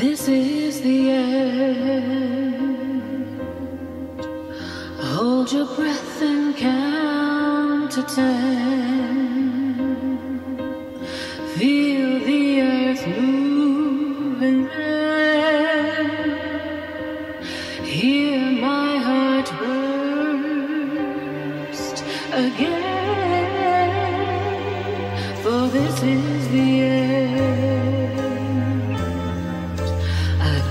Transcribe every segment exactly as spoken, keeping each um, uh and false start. This is the end. Hold your breath and count to ten. Feel the earth move and then hear my heart burst again. For this is the end.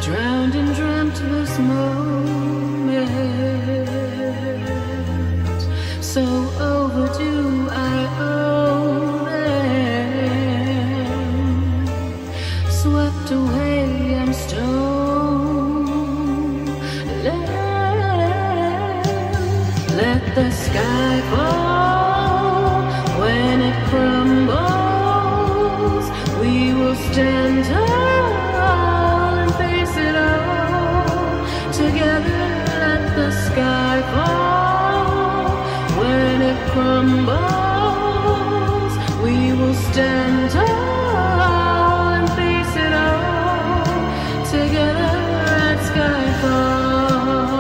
Drowned and dreamt this moment, so overdue I owe them. Swept away and stolen, let the sky fall. When it crumbles, we will stand tall. Together, let the sky fall. When it crumbles, we will stand tall and face it all. Together, let Skyfall.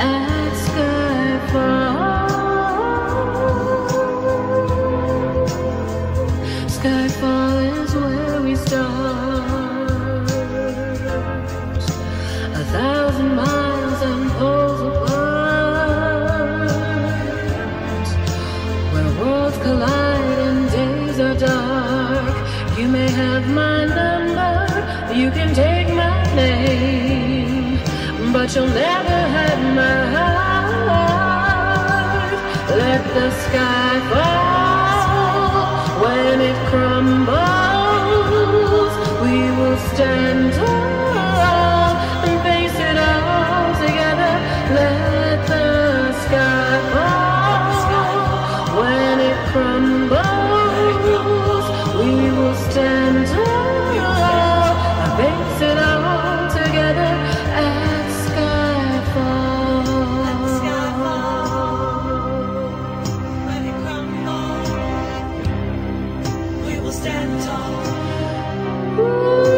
At Skyfall. Skyfall is where we start. Thousand miles and poles apart, where worlds collide and days are dark. You may have my number, you can take my name, but you'll never have my heart. Let the sky fall. When it crumbles, we will stand tall. Crumbles, we will stand tall and face it all together at Skyfall. At Skyfall, when it crumbles, we will stand tall. Ooh.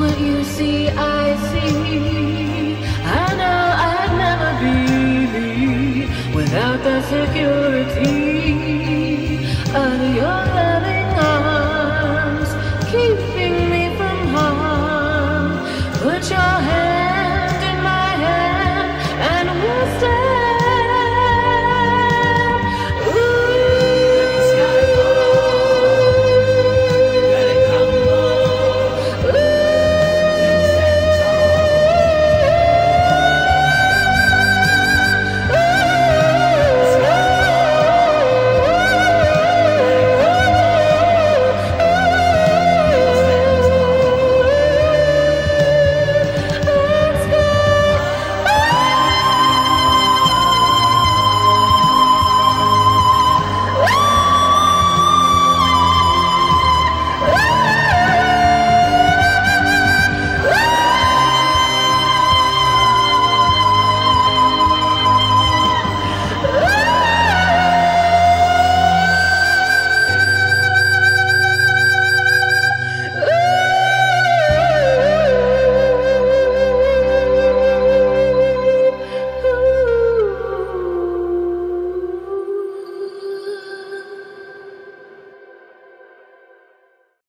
What you see, I see. I know I'd never be without the security.